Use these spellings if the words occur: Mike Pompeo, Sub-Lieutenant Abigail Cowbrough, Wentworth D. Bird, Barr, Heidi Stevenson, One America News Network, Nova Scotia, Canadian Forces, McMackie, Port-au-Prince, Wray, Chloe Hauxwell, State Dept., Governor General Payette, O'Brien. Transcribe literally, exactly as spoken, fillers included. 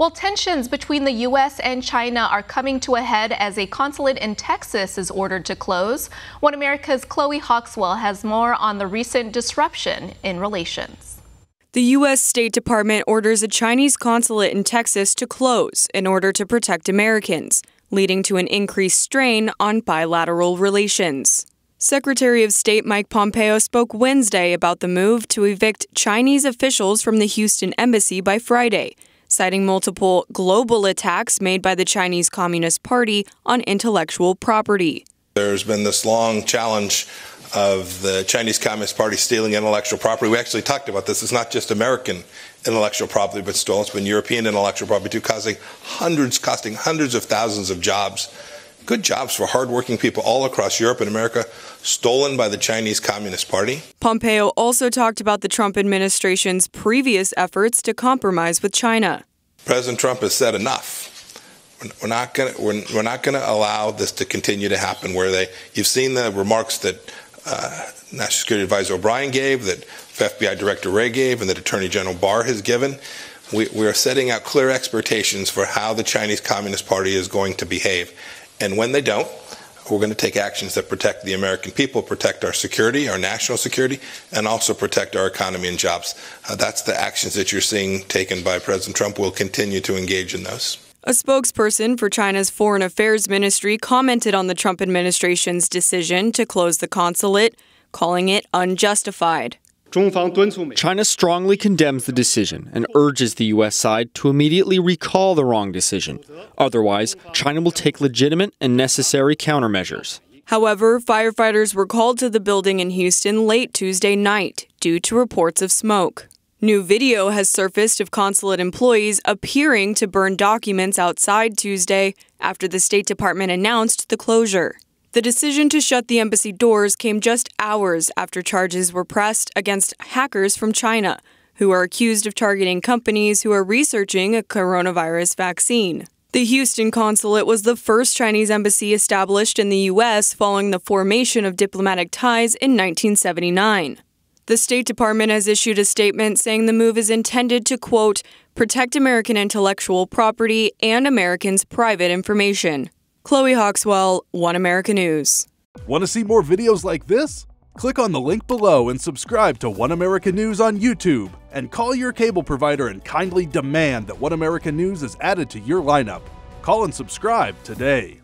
Well, tensions between the U S and China are coming to a head as a consulate in Texas is ordered to close. One America's Chloe Hauxwell has more on the recent disruption in relations. The U S. State Department orders a Chinese consulate in Texas to close in order to protect Americans, leading to an increased strain on bilateral relations. Secretary of State Mike Pompeo spoke Wednesday about the move to evict Chinese officials from the Houston embassy by Friday, citing multiple global attacks made by the Chinese Communist Party on intellectual property. There's been this long challenge of the Chinese Communist Party stealing intellectual property. We actually talked about this. It's not just American intellectual property that's stolen. It's been European intellectual property too, causing hundreds, costing hundreds of thousands of jobs. Good jobs for hardworking people all across Europe and America, stolen by the Chinese Communist Party. Pompeo also talked about the Trump administration's previous efforts to compromise with China. President Trump has said enough. We're not going to we're, we're not going to allow this to continue to happen. Where they, you've seen the remarks that uh, National Security Advisor O'Brien gave, that F B I Director Wray gave, and that Attorney General Barr has given. We, we are setting out clear expectations for how the Chinese Communist Party is going to behave. And when they don't, we're going to take actions that protect the American people, protect our security, our national security, and also protect our economy and jobs. Uh, that's the actions that you're seeing taken by President Trump. We'll continue to engage in those. A spokesperson for China's Foreign Affairs Ministry commented on the Trump administration's decision to close the consulate, calling it unjustified. China strongly condemns the decision and urges the U S side to immediately recall the wrong decision. Otherwise, China will take legitimate and necessary countermeasures. However, firefighters were called to the building in Houston late Tuesday night due to reports of smoke. New video has surfaced of consulate employees appearing to burn documents outside Tuesday after the State Department announced the closure. The decision to shut the embassy doors came just hours after charges were pressed against hackers from China, who are accused of targeting companies who are researching a coronavirus vaccine. The Houston consulate was the first Chinese embassy established in the U S following the formation of diplomatic ties in nineteen seventy-nine. The State Department has issued a statement saying the move is intended to, quote, protect American intellectual property and Americans' private information. Chloe Hauxwell, One America News. Want to see more videos like this? Click on the link below and subscribe to One America News on YouTube, and call your cable provider and kindly demand that One America News is added to your lineup. Call and subscribe today.